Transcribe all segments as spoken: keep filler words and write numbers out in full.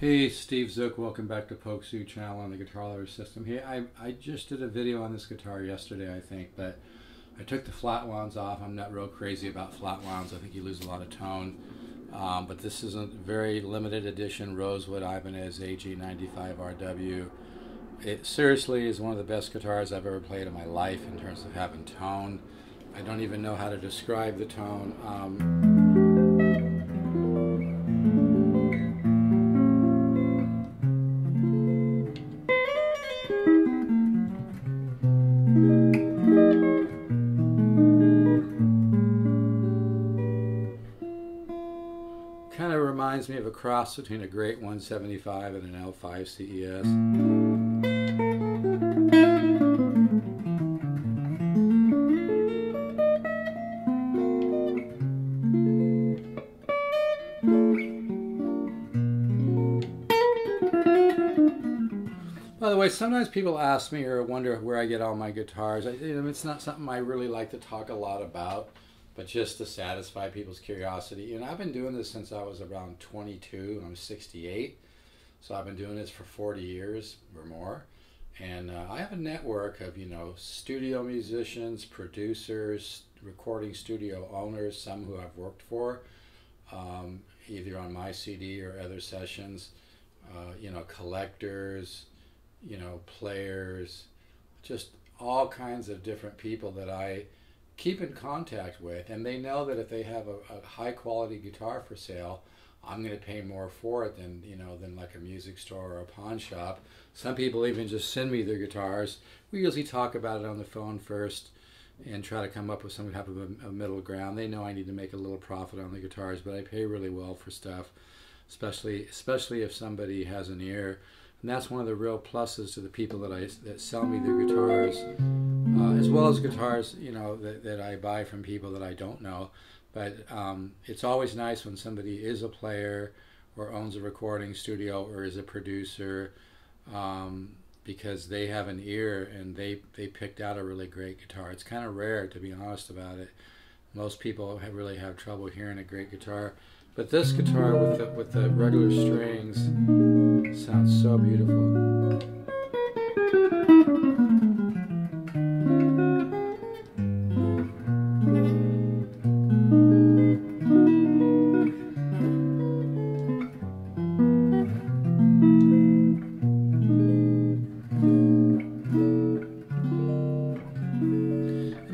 Hey, Steve Zook, welcome back to PolkZoo channel on the Guitar Lover System. Hey, I, I just did a video on this guitar yesterday, I think, but I took the flat wounds off. I'm not real crazy about flat wounds. I think you lose a lot of tone. Um, but this is a very limited edition Rosewood Ibanez A G ninety-five R W. It seriously is one of the best guitars I've ever played in my life in terms of having tone. I don't even know how to describe the tone. Um, Kind of reminds me of a cross between a great one seventy-five and an L five C E S. By the way, sometimes people ask me or wonder where I get all my guitars. I, it's not something I really like to talk a lot about, but just to satisfy people's curiosity. And I've been doing this since I was around twenty-two, and I'm sixty-eight. So I've been doing this for forty years or more. And uh, I have a network of, you know, studio musicians, producers, recording studio owners, some who I've worked for, um, either on my C D or other sessions, uh, you know, collectors, you know, players, just all kinds of different people that I keep in contact with, and they know that if they have a, a high quality guitar for sale, I'm going to pay more for it than, you know, than like a music store or a pawn shop. Some people even just send me their guitars. We usually talk about it on the phone first and try to come up with some type of a, a middle ground. They know I need to make a little profit on the guitars, but I pay really well for stuff, especially especially if somebody has an ear. And that's one of the real pluses to the people that I that sell me their guitars. Uh, as well as guitars, you know, that, that I buy from people that I don't know. But um, it's always nice when somebody is a player or owns a recording studio or is a producer, um, because they have an ear and they, they picked out a really great guitar. It's kind of rare, to be honest about it. Most people have really have trouble hearing a great guitar. But this guitar with the, with the regular strings sounds so beautiful.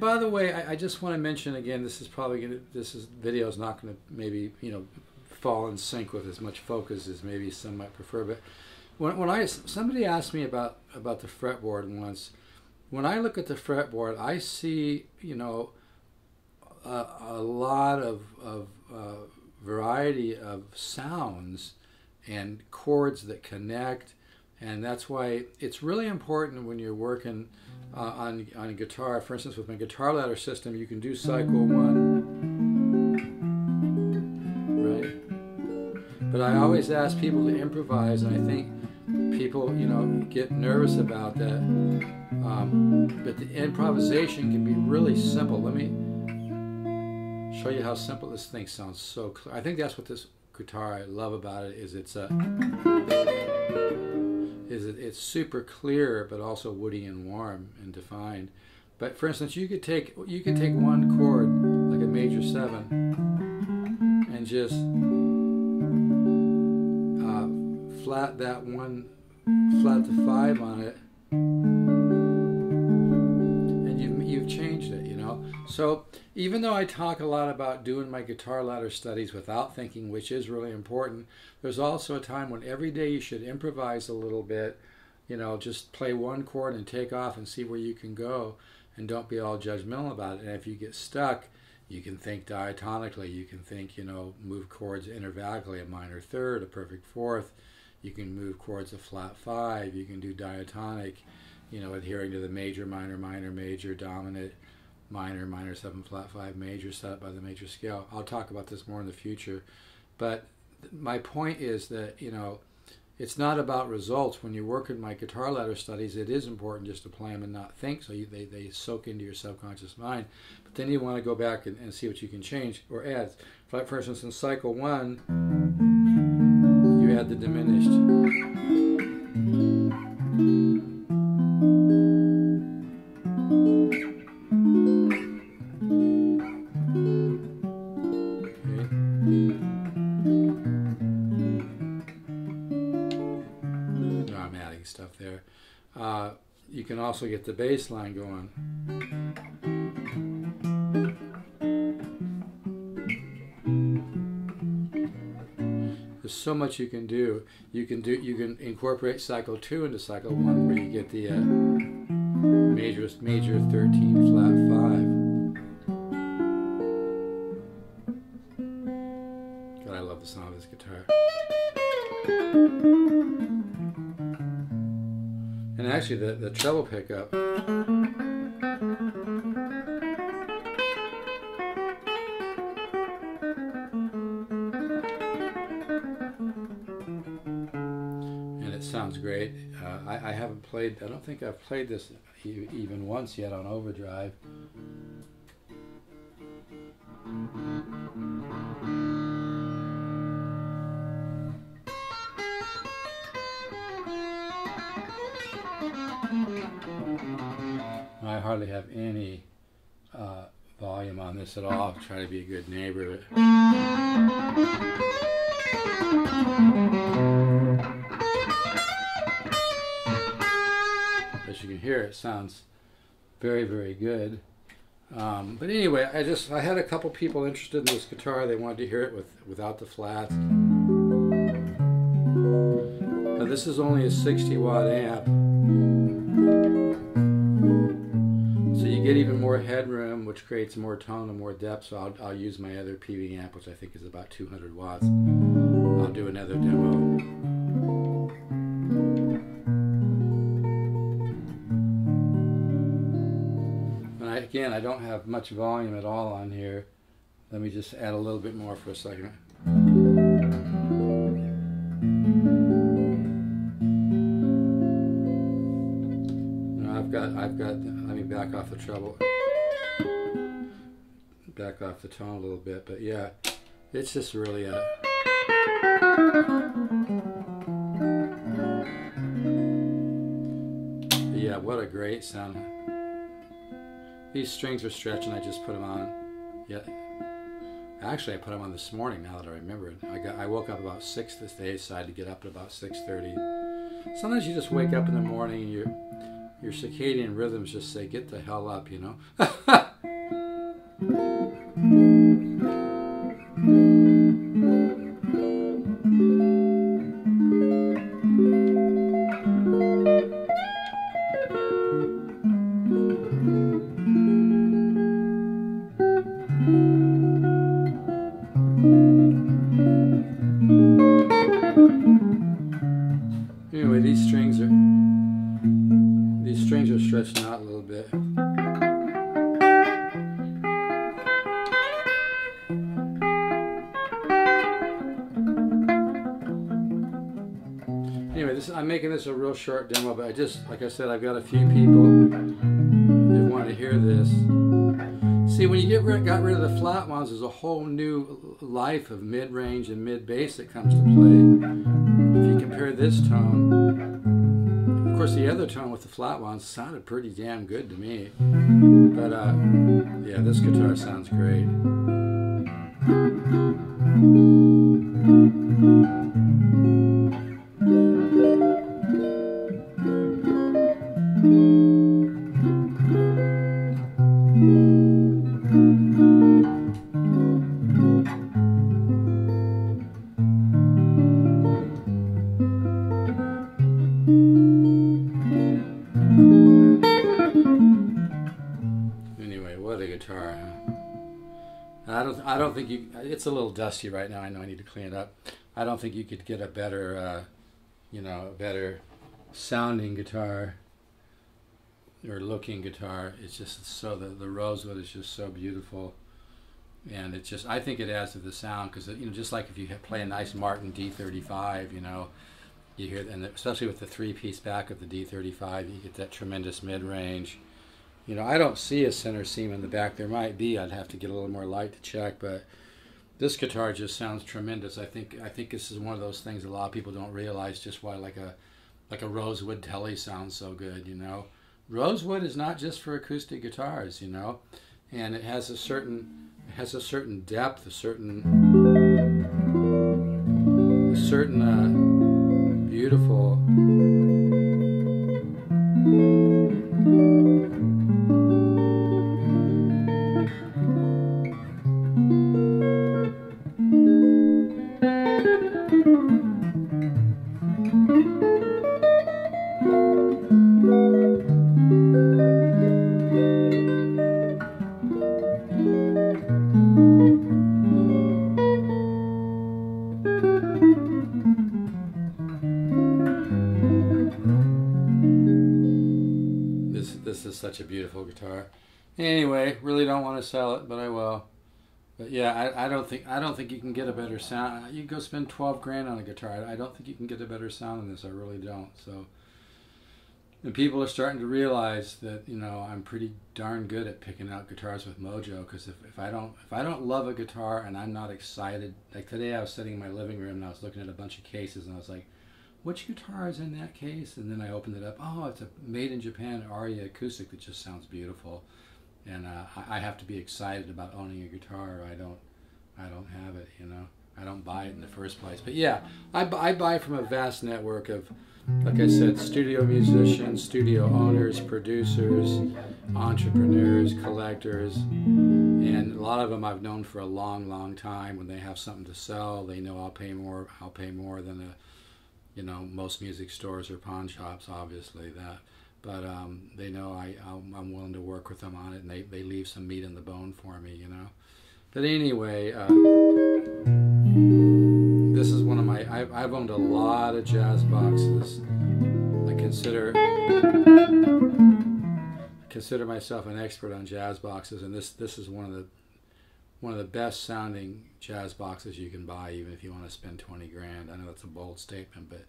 By the way, I, I just want to mention again, this is probably gonna, this is video is not going to maybe, you know, fall in sync with as much focus as maybe some might prefer. But when, when I somebody asked me about about the fretboard once, when I look at the fretboard, I see, you know, a, a lot of of uh, variety of sounds and chords that connect. And that's why it's really important when you're working uh, on, on guitar. For instance, with my guitar ladder system, you can do cycle one, right? But I always ask people to improvise, and I think people, you know, get nervous about that. Um, but the improvisation can be really simple. Let me show you how simple this thing sounds so clear. I think that's what this guitar, I love about it, is it's a... is it, it's super clear, but also woody and warm and defined. But for instance, you could take you could take one chord, like a major seven, and just uh, flat that one, flat the five on it, and you've you've changed it, you know. So even though I talk a lot about doing my guitar ladder studies without thinking, which is really important, there's also a time when every day you should improvise a little bit, you know, just play one chord and take off and see where you can go, and don't be all judgmental about it. And if you get stuck, you can think diatonically, you can think, you know, move chords intervallically, a minor third, a perfect fourth, you can move chords a flat five, you can do diatonic, you know, adhering to the major, minor, minor, major, dominant, minor, minor seven, flat five, major, set up by the major scale. I'll talk about this more in the future, but my point is that, you know, it's not about results. When you work in my guitar ladder studies, it is important just to play them and not think, so you, they, they soak into your subconscious mind. But then you want to go back and, and see what you can change or add. For instance, in cycle one, you had the diminished. Okay. No, I'm adding stuff there. Uh, you can also get the bass line going. So much you can do. You can do. You can incorporate cycle two into cycle one, where you get the uh, major major thirteen flat five. God, I love the sound of this guitar. And actually, the the treble pickup. Sounds great. Uh, I, I haven't played, I don't think I've played this e even once yet on overdrive. I hardly have any uh, volume on this at all. I try to be a good neighbor. But as you can hear, it sounds very, very good. Um, but anyway, I just I had a couple people interested in this guitar. They wanted to hear it with without the flats. Now this is only a sixty watt amp, so you get even more headroom, which creates more tone and more depth. So I'll, I'll use my other P V amp, which I think is about two hundred watts. I'll do another demo. Again, I don't have much volume at all on here. Let me just add a little bit more for a second. No, I've got, I've got, let me back off the treble. Back off the tone a little bit, but yeah, it's just really a... Yeah, what a great sound. These strings are stretched and I just put them on. Yeah, actually I put them on this morning. Now that I remember it, I got I woke up about six this day, so I had to get up at about six thirty. Sometimes you just wake up in the morning and your your circadian rhythms just say, "Get the hell up," you know. I'm making this a real short demo, but I just, like I said, I've got a few people that want to hear this. See, when you get rid, got rid of the flat ones, there's a whole new life of mid-range and mid-bass that comes to play. If you compare this tone, of course, the other tone with the flat ones sounded pretty damn good to me. But uh, yeah, this guitar sounds great. I don't think you, it's a little dusty right now. I know I need to clean it up. I don't think you could get a better, uh, you know, a better sounding guitar or looking guitar. It's just so, the, the Rosewood is just so beautiful. And it's just, I think it adds to the sound because, you know, just like if you play a nice Martin D thirty-five, you know, you hear, and especially with the three piece back of the D thirty-five, you get that tremendous mid range. You know, I don't see a center seam in the back. There might be. I'd have to get a little more light to check, but This guitar just sounds tremendous. I think I think this is one of those things a lot of people don't realize, just why like a like a Rosewood Tele sounds so good, you know. Rosewood is not just for acoustic guitars, you know, and it has a certain it has a certain depth, a certain a certain uh, beautiful. This is such a beautiful guitar. Anyway, really don't want to sell it, but I will. But yeah, I, I don't think I don't think you can get a better sound. You go spend twelve grand on a guitar. I don't think you can get a better sound than this. I really don't. So, and people are starting to realize that, you know, I'm pretty darn good at picking out guitars with mojo. Because if, if I don't if I don't love a guitar and I'm not excited, like today I was sitting in my living room and I was looking at a bunch of cases and I was like, which guitar is in that case? And then I opened it up. Oh, it's a made in Japan Aria acoustic that just sounds beautiful. And uh, I have to be excited about owning a guitar. Or I don't, I don't have it. You know, I don't buy it in the first place. But yeah, I, I buy from a vast network of, like I said, studio musicians, studio owners, producers, entrepreneurs, collectors, and a lot of them I've known for a long, long time. When they have something to sell, they know I'll pay more. I'll pay more than a you know, most music stores or pawn shops, obviously that, but um, they know I, I'm willing to work with them on it, and they, they leave some meat in the bone for me, you know. But anyway, uh, this is one of my, I've, I've owned a lot of jazz boxes. I consider, consider myself an expert on jazz boxes, and this, this is one of the, one of the best sounding jazz boxes you can buy, even if you want to spend twenty grand. I know that's a bold statement, but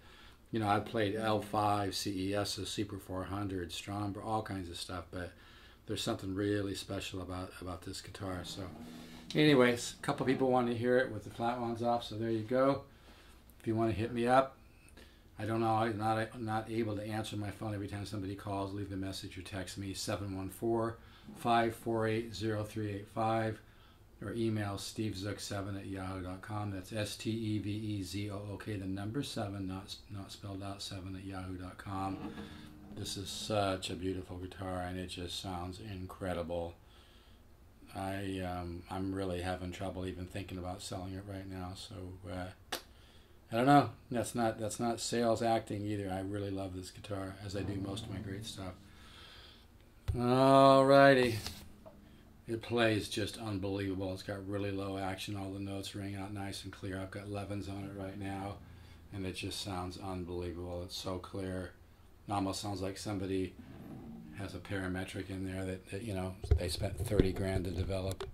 you know, I've played L five, C E Ss, Super four hundred, Stromberg, all kinds of stuff, but there's something really special about, about this guitar. So anyways, a couple people want to hear it with the flat ones off, so there you go. If you want to hit me up, I don't know, I'm not, I'm not able to answer my phone every time somebody calls. Leave a message or text me, seven one four, five four eight, zero three eight five. Or email steve zook seven at yahoo dot com. That's S T E V E Z O O K, the number seven, not not spelled out, seven at yahoo dot com. This is such a beautiful guitar, and it just sounds incredible. I um, I'm really having trouble even thinking about selling it right now. So uh, I don't know. That's not that's not sales acting either. I really love this guitar, as I do most of my great stuff. Alrighty. It plays just unbelievable. It's got really low action. All the notes ring out nice and clear. I've got elevens on it right now, and it just sounds unbelievable. It's so clear. It almost sounds like somebody has a parametric in there that, that you know, they spent thirty grand to develop.